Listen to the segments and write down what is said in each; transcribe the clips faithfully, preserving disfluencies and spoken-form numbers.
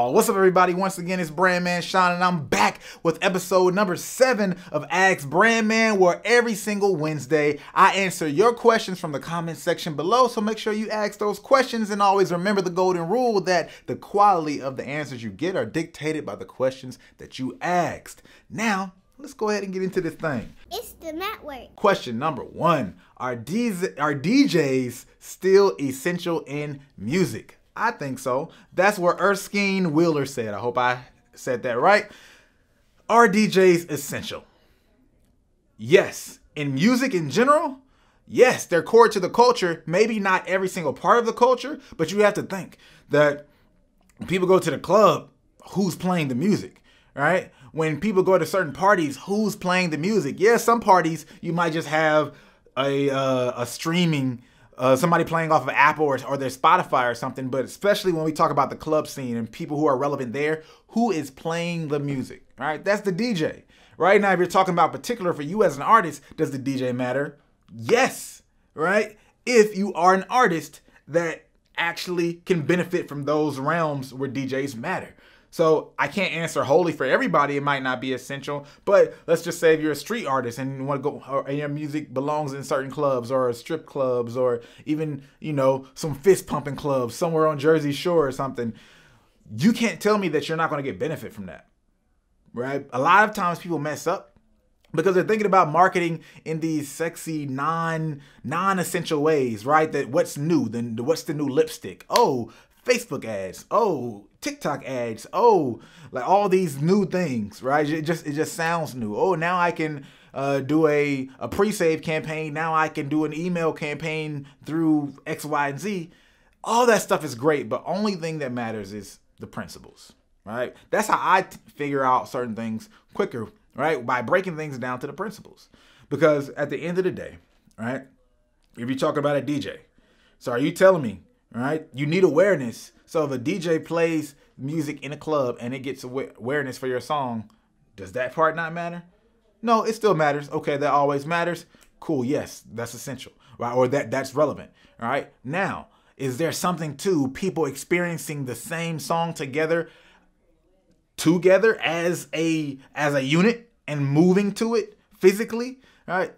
y'all. What's up, everybody? Once again, it's Brand Man Sean, and I'm back with episode number seven of Ask Brand Man, where every single Wednesday I answer your questions from the comment section below. So make sure you ask those questions, and always remember the golden rule that the quality of the answers you get are dictated by the questions that you asked. Now, let's go ahead and get into this thing. It's the network. Question number one, are, D Js, are D Js still essential in music? I think so. That's what Erskine Wheeler said. I hope I said that right. Are D Js essential? Yes. In music in general, yes, they're core to the culture. Maybe not every single part of the culture, but you have to think that when people go to the club, who's playing the music, right? When people go to certain parties, who's playing the music? Yeah, some parties you might just have a, uh, a streaming Uh, somebody playing off of Apple or, or their Spotify or something, but especially when we talk about the club scene and people who are relevant there, who is playing the music, right? That's the D J. Right now, if you're talking about particular for you as an artist, does the D J matter? Yes, right? If you are an artist that actually can benefit from those realms where D Js matter. So I can't answer wholly for everybody. It might not be essential, but let's just say if you're a street artist and you want to go, or, and your music belongs in certain clubs or strip clubs or even, you know, some fist pumping clubs somewhere on Jersey Shore or something, you can't tell me that you're not going to get benefit from that, right? A lot of times people mess up because they're thinking about marketing in these sexy, non, non-essential ways, right? That what's new, then what's the new lipstick? Oh, Facebook ads, oh, TikTok ads, oh, like all these new things, right? It just it just sounds new. Oh, now I can uh, do a, a pre-save campaign. Now I can do an email campaign through X, Y, and Z. All that stuff is great, but only thing that matters is the principles, right? That's how I figure out certain things quicker, right? By breaking things down to the principles. Because at the end of the day, right, if you talk about a D J, so are you telling me, right, you need awareness? So if a D J plays music in a club and it gets awareness for your song, does that part not matter? No, it still matters. Okay, that always matters. Cool, yes, that's essential, right? Or that that's relevant, all right? Now, is there something to people experiencing the same song together, together as a as a unit and moving to it physically, all right?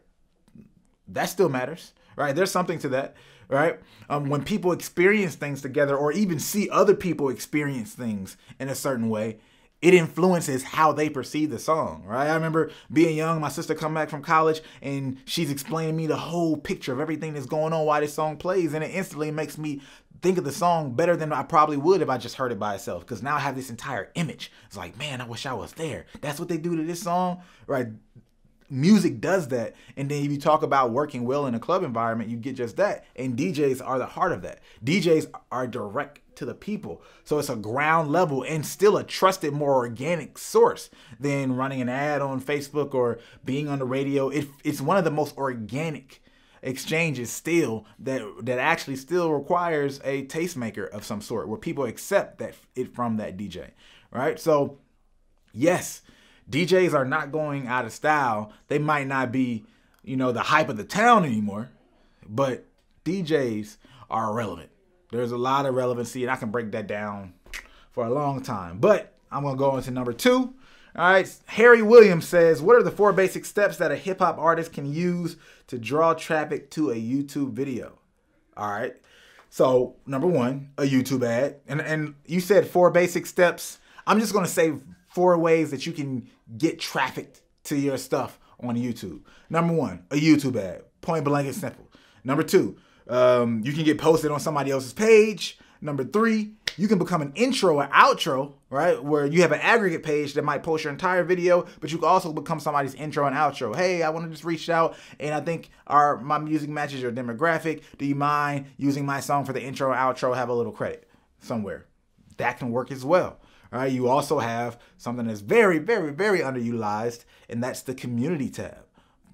That still matters, right? There's something to that. Right? Um, when people experience things together or even see other people experience things in a certain way, it influences how they perceive the song, right? I remember being young, my sister come back from college and she's explaining me the whole picture of everything that's going on while this song plays, and it instantly makes me think of the song better than I probably would if I just heard it by itself, because now I have this entire image. It's like, man, I wish I was there. That's what they do to this song, right? Music does that. And then if you talk about working well in a club environment, you get just that. And D Js are the heart of that. D Js are direct to the people. So it's a ground level and still a trusted, more organic source than running an ad on Facebook or being on the radio. It, it's one of the most organic exchanges still that, that actually still requires a tastemaker of some sort where people accept that it from that D J, right? So yes, D Js are not going out of style. They might not be, you know, the hype of the town anymore, but D Js are relevant. There's a lot of relevancy, and I can break that down for a long time. But I'm going to go into number two. All right. Harry Williams says, what are the four basic steps that a hip hop artist can use to draw traffic to a YouTube video? All right. So number one, a YouTube ad. And, and you said four basic steps. I'm just going to say four ways that you can get traffic to your stuff on YouTube. Number one, a YouTube ad, point blank and simple. Number two, um, you can get posted on somebody else's page. Number three, you can become an intro or outro, right? Where you have an aggregate page that might post your entire video, but you can also become somebody's intro and outro. Hey, I want to just reach out, and I think our my music matches your demographic. Do you mind using my song for the intro or outro? Have a little credit somewhere. That can work as well. All right, you also have something that's very, very, very underutilized, and that's the community tab.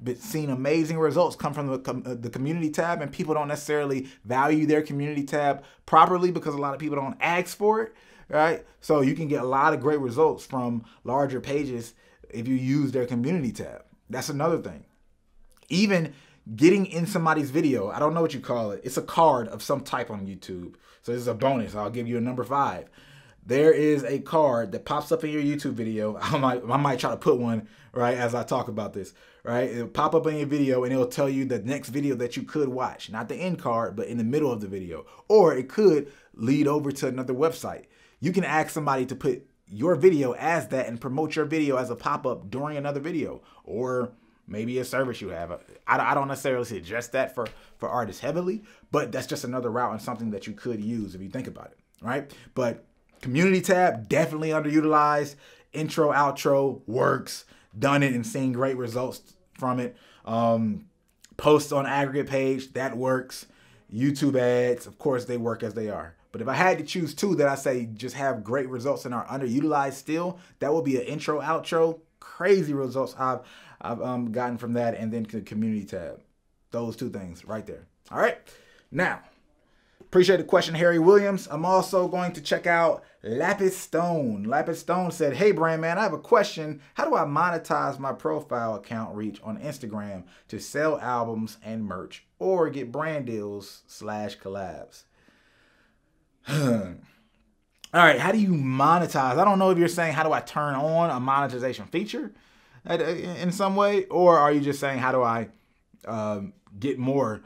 But seeing amazing results come from the, com the community tab, and people don't necessarily value their community tab properly because a lot of people don't ask for it, right? So you can get a lot of great results from larger pages if you use their community tab. That's another thing. Even getting in somebody's video, I don't know what you call it. It's a card of some type on YouTube. So this is a bonus. I'll give you a number five. there is a card that pops up in your YouTube video. I might, I might try to put one, right, as I talk about this, right? It'll pop up in your video and it'll tell you the next video that you could watch. Not the end card, but in the middle of the video. Or it could lead over to another website. You can ask somebody to put your video as that and promote your video as a pop-up during another video. Or maybe a service you have. I don't necessarily suggest that for, for artists heavily, but that's just another route and something that you could use if you think about it, right? But community tab, definitely underutilized. Intro, outro, works. Done it and seen great results from it. Um, posts on aggregate page, that works. YouTube ads, of course, they work as they are. But if I had to choose two that I say just have great results and are underutilized still, that would be an intro, outro. Crazy results I've I've um, gotten from that, and then the community tab. Those two things right there. All right. Now, appreciate the question, Harry Williams. I'm also going to check out Lapis Stone. Lapis Stone said, "Hey, Brand Man, I have a question. How do I monetize my profile account reach on Instagram to sell albums and merch, or get brand deals slash collabs?" All right, how do you monetize? I don't know if you're saying how do I turn on a monetization feature in some way, or are you just saying how do I um, get more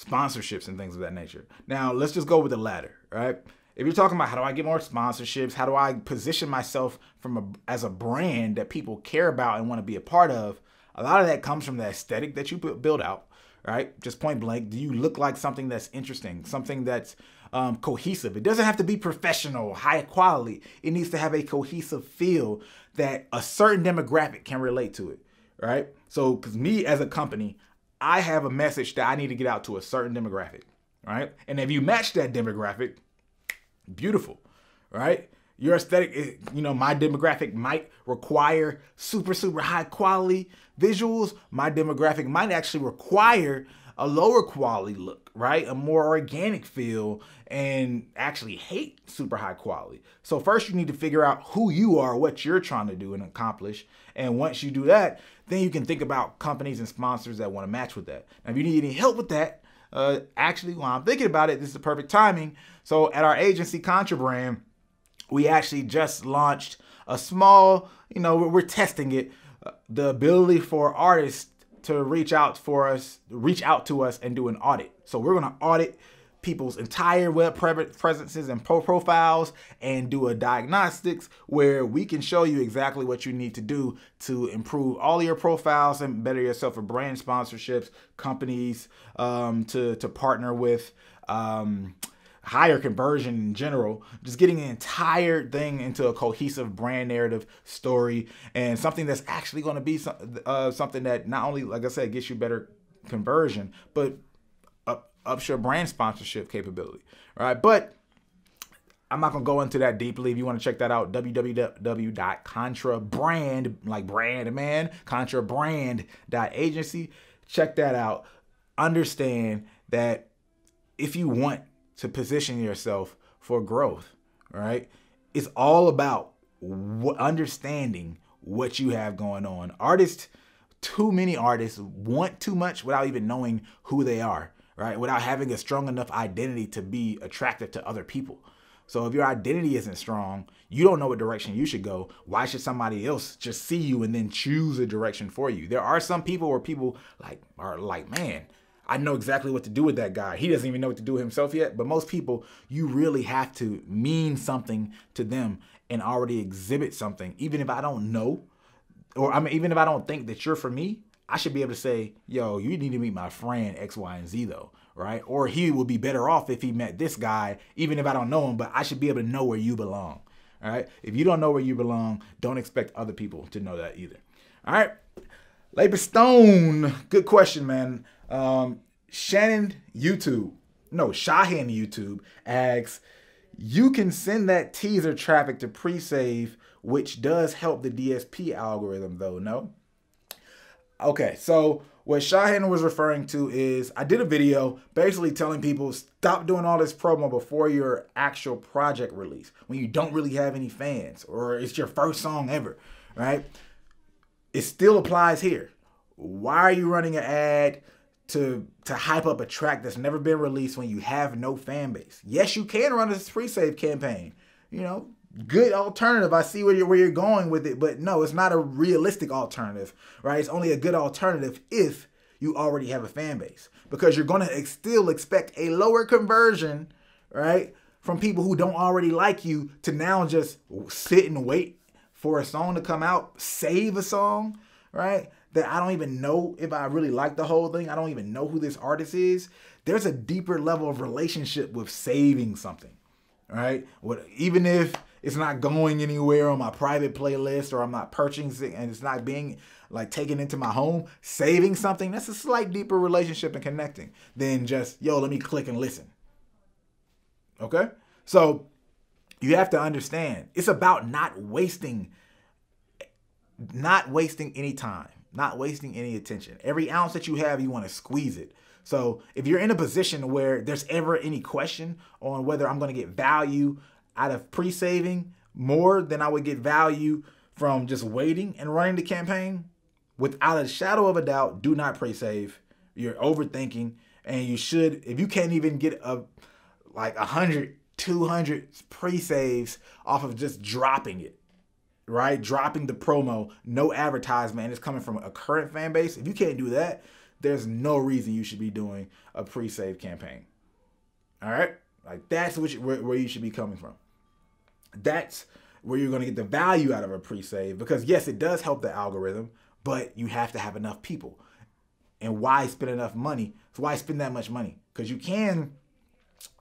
sponsorships and things of that nature? Now, let's just go with the latter, right? If you're talking about how do I get more sponsorships, how do I position myself from a, as a brand that people care about and want to be a part of, a lot of that comes from the aesthetic that you build out, right? Just point blank, do you look like something that's interesting, something that's um, cohesive? It doesn't have to be professional, high quality. It needs to have a cohesive feel that a certain demographic can relate to it, right? So, because me as a company, I have a message that I need to get out to a certain demographic, right? And if you match that demographic, beautiful, right? Your aesthetic, is, you know, my demographic might require super, super high quality visuals. My demographic might actually require a lower quality look, right? A more organic feel, and actually hate super high quality. So first you need to figure out who you are, what you're trying to do and accomplish. And once you do that, then you can think about companies and sponsors that want to match with that. Now, if you need any help with that, uh, actually, while I'm thinking about it, this is the perfect timing. So at our agency, Contrabrand, we actually just launched a small, you know, we're testing it, uh, the ability for artists to reach out for us, reach out to us and do an audit. So we're going to audit people's entire web presences and pro profiles and do a diagnostics where we can show you exactly what you need to do to improve all your profiles and better yourself for brand sponsorships, companies um, to, to partner with, um, higher conversion in general, just getting the entire thing into a cohesive brand narrative story and something that's actually going to be some, uh, something that not only, like I said, gets you better conversion, but up, ups your brand sponsorship capability, right? But I'm not going to go into that deeply. If you want to check that out, w w w dot contrabrand, like brand man, contrabrand dot agency. Check that out. Understand that if you want to position yourself for growth, right? It's all about understanding what you have going on. Artists, too many artists want too much without even knowing who they are, right? Without having a strong enough identity to be attractive to other people. So if your identity isn't strong, you don't know what direction you should go. Why should somebody else just see you and then choose a direction for you? There are some people where people like are like, man, I know exactly what to do with that guy. He doesn't even know what to do himself yet. But most people, you really have to mean something to them and already exhibit something. Even if I don't know, or I mean, even if I don't think that you're for me, I should be able to say, yo, you need to meet my friend X, Y, and Z though, right? Or he would be better off if he met this guy, even if I don't know him, but I should be able to know where you belong, all right? If you don't know where you belong, don't expect other people to know that either, all right? Lapis Stone, good question, man. Um, Shannon YouTube, no, Shahan YouTube asks, you can send that teaser traffic to pre-save, which does help the D S P algorithm though, no? Okay, so what Shahan was referring to is I did a video basically telling people stop doing all this promo before your actual project release when you don't really have any fans or it's your first song ever, right? It still applies here. Why are you running an ad to, to hype up a track that's never been released when you have no fan base? Yes, you can run a pre-save campaign. You know, good alternative. I see where you're, where you're going with it, but no, it's not a realistic alternative, right? It's only a good alternative if you already have a fan base, because you're going to still expect a lower conversion, right, from people who don't already like you to now just sit and wait for a song to come out, save a song, right? That I don't even know if I really like the whole thing. I don't even know who this artist is. There's a deeper level of relationship with saving something, right? What, even if it's not going anywhere on my private playlist, or I'm not purchasing and it's not being like taken into my home, saving something, that's a slight deeper relationship and connecting than just, yo, let me click and listen. Okay? So you have to understand, it's about not wasting, not wasting any time, not wasting any attention. Every ounce that you have, you want to squeeze it. So if you're in a position where there's ever any question on whether I'm going to get value out of pre-saving more than I would get value from just waiting and running the campaign, without a shadow of a doubt, do not pre-save. You're overthinking, and you should, if you can't even get a like a hundred, two hundred pre-saves off of just dropping it, right? Dropping the promo, no advertisement, and it's coming from a current fan base. If you can't do that, there's no reason you should be doing a pre-save campaign. All right? Like, that's what you, where, where you should be coming from. That's where you're going to get the value out of a pre-save, because yes, it does help the algorithm, but you have to have enough people. And why spend enough money? So why spend that much money? Because you can,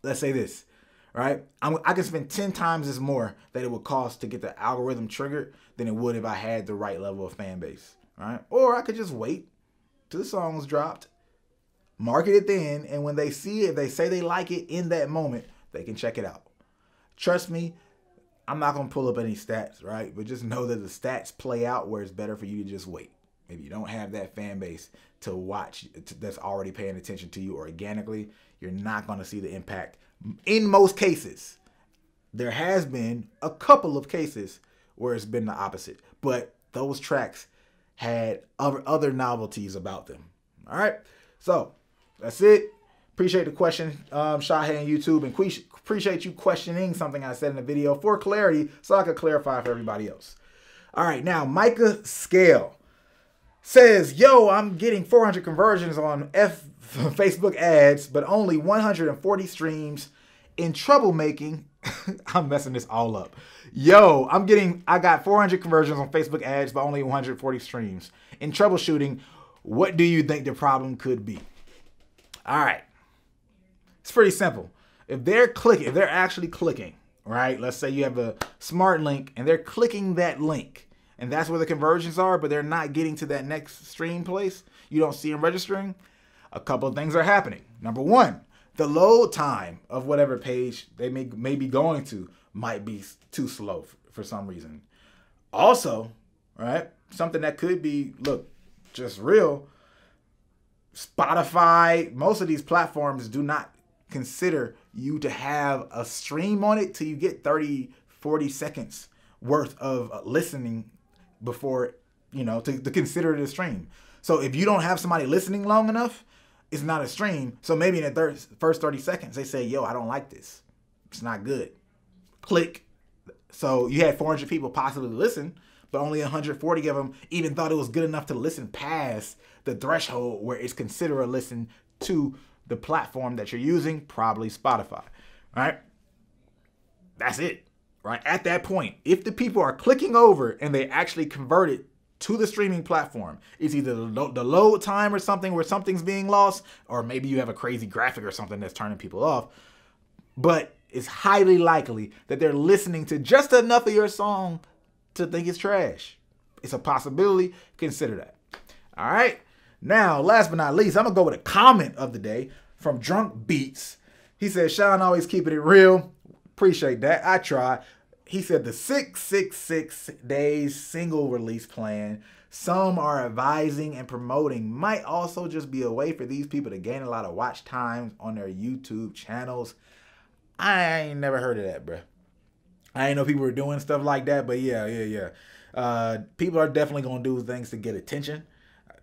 let's say this, right? I'm, I can spend ten times as more that it would cost to get the algorithm triggered than it would if I had the right level of fan base, right? Or I could just wait till the song's dropped, market it then, and when they see it, if they say they like it in that moment, they can check it out. Trust me, I'm not going to pull up any stats, right? But just know that the stats play out where it's better for you to just wait. Maybe you don't have that fan base to watch that's already paying attention to you organically. You're not going to see the impact in most cases. There has been a couple of cases where it's been the opposite, but those tracks had other, other novelties about them. All right. So that's it. Appreciate the question, um, Shahe and YouTube, and appreciate you questioning something I said in the video for clarity so I could clarify for everybody else. All right, now Micah Scale says, yo, I'm getting four hundred conversions on F Facebook ads, but only one hundred forty streams. In troublemaking, I'm messing this all up. Yo, I'm getting, I got four hundred conversions on Facebook ads, but only one hundred forty streams. In troubleshooting, what do you think the problem could be? All right. It's pretty simple. If they're clicking, if they're actually clicking, right? Let's say you have a smart link and they're clicking that link and that's where the conversions are, but they're not getting to that next stream place. You don't see them registering. A couple of things are happening. Number one, the load time of whatever page they may, may be going to might be too slow for, for some reason. Also, right? Something that could be, look, just real, Spotify, most of these platforms do not consider you to have a stream on it till you get thirty, forty seconds worth of listening before, you know, to, to consider it a stream. So if you don't have somebody listening long enough, it's not a stream. So maybe in the thir first thirty seconds, they say, yo, I don't like this. It's not good. Click. So you had four hundred people possibly listen, but only one hundred forty of them even thought it was good enough to listen past the threshold where it's considered a listen to the platform that you're using, probably Spotify, right? That's it, right? At that point, if the people are clicking over and they actually convert it to the streaming platform, it's either the load time or something where something's being lost, or maybe you have a crazy graphic or something that's turning people off, but it's highly likely that they're listening to just enough of your song to think it's trash. It's a possibility. Consider that. All right. Now, last but not least, I'm going to go with a comment of the day from Drunk Beats. He said, Sean always keeping it real. Appreciate that. I try. He said, the six six six days single release plan some are advising and promoting might also just be a way for these people to gain a lot of watch time on their YouTube channels. I ain't never heard of that, bruh. I ain't know people were doing stuff like that, but yeah, yeah, yeah. Uh, people are definitely going to do things to get attention.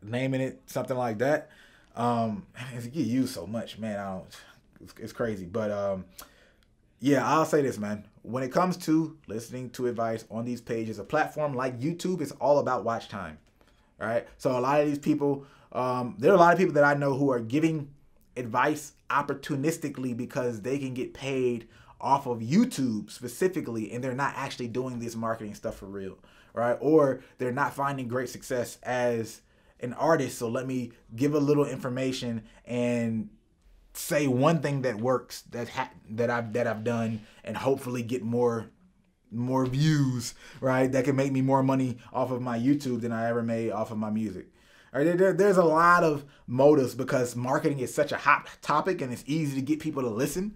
Naming it something like that, um you get used so much, man. I don't, it's, it's crazy, but um yeah, I'll say this, man, when it comes to listening to advice on these pages, a platform like YouTube, it's all about watch time. All right. So a lot of these people, um, there are a lot of people that I know who are giving advice opportunistically because they can get paid off of YouTube specifically, and they're not actually doing this marketing stuff for real, right? Or they're not finding great success as an artist. So let me give a little information and say one thing that works that ha that I've that I've done, and hopefully get more more views, right? That can make me more money off of my YouTube than I ever made off of my music. All right, there, there's a lot of motives because marketing is such a hot topic, and it's easy to get people to listen.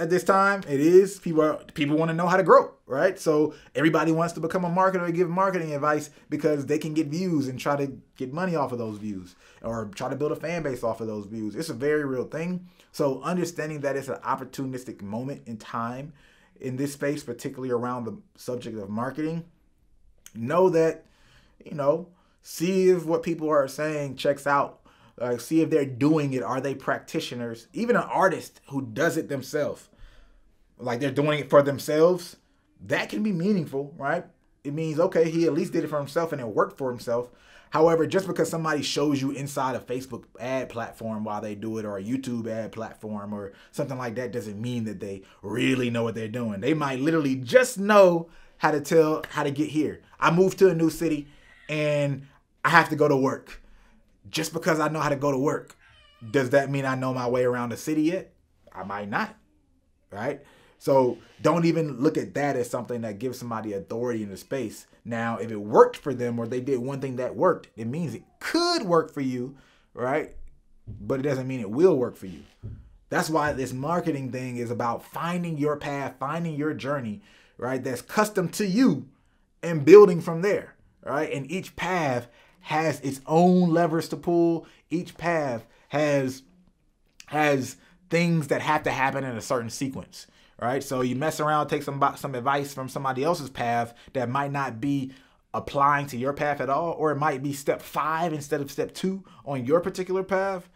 At this time, it is people are, people want to know how to grow, right? So everybody wants to become a marketer and give marketing advice because they can get views and try to get money off of those views, or try to build a fan base off of those views. It's a very real thing. So understanding that it's an opportunistic moment in time in this space, particularly around the subject of marketing, know that, you know, see if what people are saying checks out. Uh, see if they're doing it. Are they practitioners? Even an artist who does it themselves, like they're doing it for themselves, that can be meaningful, right? It means, okay, he at least did it for himself and it worked for himself. However, just because somebody shows you inside a Facebook ad platform while they do it, or a YouTube ad platform or something like that, doesn't mean that they really know what they're doing. They might literally just know how to tell how to get here. I moved to a new city and I have to go to work. Just because I know how to go to work, does that mean I know my way around the city yet? I might not, right? So don't even look at that as something that gives somebody authority in the space. Now, if it worked for them, or they did one thing that worked, it means it could work for you, right? But it doesn't mean it will work for you. That's why this marketing thing is about finding your path, finding your journey, right? That's custom to you and building from there, right? And each path has its own levers to pull. Each path has has things that have to happen in a certain sequence, right? So you mess around, take some some advice from somebody else's path that might not be applying to your path at all, or it might be step five instead of step two on your particular path.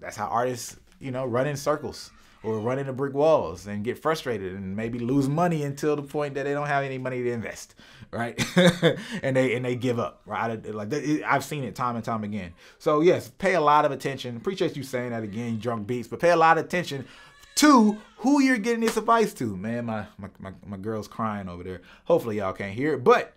That's how artists, you know, run in circles or run into brick walls and get frustrated and maybe lose money until the point that they don't have any money to invest, right? and they and they give up, right? Like they, I've seen it time and time again. So yes, pay a lot of attention. Appreciate you saying that again, Drunk Beats, but pay a lot of attention to who you're getting this advice to. Man, my, my, my, my girl's crying over there. Hopefully y'all can't hear it, but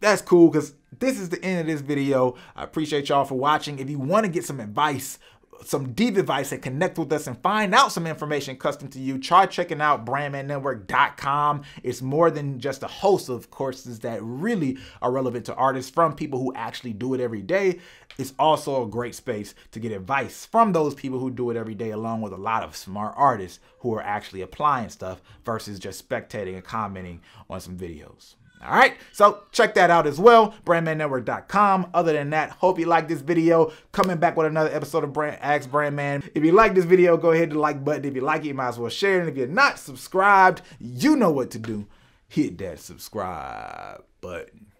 that's cool because this is the end of this video. I appreciate y'all for watching. If you want to get some advice, some deep advice, and connect with us and find out some information custom to you, try checking out Brand Man Network dot com. It's more than just a host of courses that really are relevant to artists from people who actually do it every day. It's also a great space to get advice from those people who do it every day, along with a lot of smart artists who are actually applying stuff versus just spectating and commenting on some videos. All right, so check that out as well, Brand Man Network dot com. Other than that, hope you like this video. Coming back with another episode of Brand, Ask Brand Man. If you like this video, go ahead and like button. If you like it, you might as well share it. And if you're not subscribed, you know what to do. Hit that subscribe button.